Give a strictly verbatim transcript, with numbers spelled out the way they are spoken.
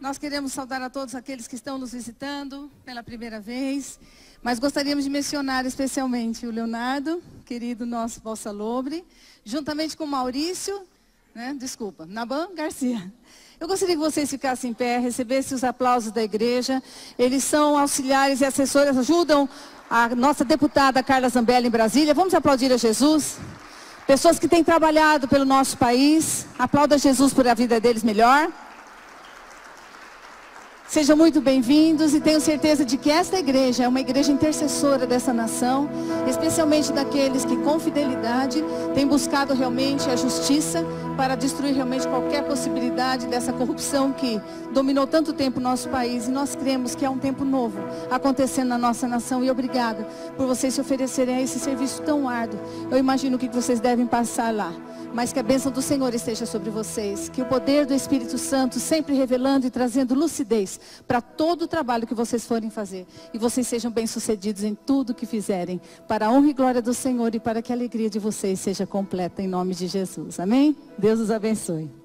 Nós queremos saudar a todos aqueles que estão nos visitando pela primeira vez, mas gostaríamos de mencionar especialmente o Leonardo, querido nosso Balsalobre, juntamente com o Maurício, né, desculpa, Nabhan Garcia. Eu gostaria que vocês ficassem em pé, recebessem os aplausos da igreja. Eles são auxiliares e assessores, ajudam a nossa deputada Carla Zambelli em Brasília. Vamos aplaudir a Jesus. Pessoas que têm trabalhado pelo nosso país, aplauda Jesus por a vida deles melhor. Sejam muito bem-vindos e tenho certeza de que esta igreja é uma igreja intercessora dessa nação, especialmente daqueles que com fidelidade têm buscado realmente a justiça para destruir realmente qualquer possibilidade dessa corrupção que dominou tanto tempo o nosso país, e nós cremos que há um tempo novo acontecendo na nossa nação. E obrigado por vocês se oferecerem a esse serviço tão árduo. Eu imagino o que vocês devem passar lá, mas que a bênção do Senhor esteja sobre vocês, que o poder do Espírito Santo sempre revelando e trazendo lucidez para todo o trabalho que vocês forem fazer, e vocês sejam bem-sucedidos em tudo que fizerem, para a honra e glória do Senhor e para que a alegria de vocês seja completa em nome de Jesus. Amém? Deus os abençoe.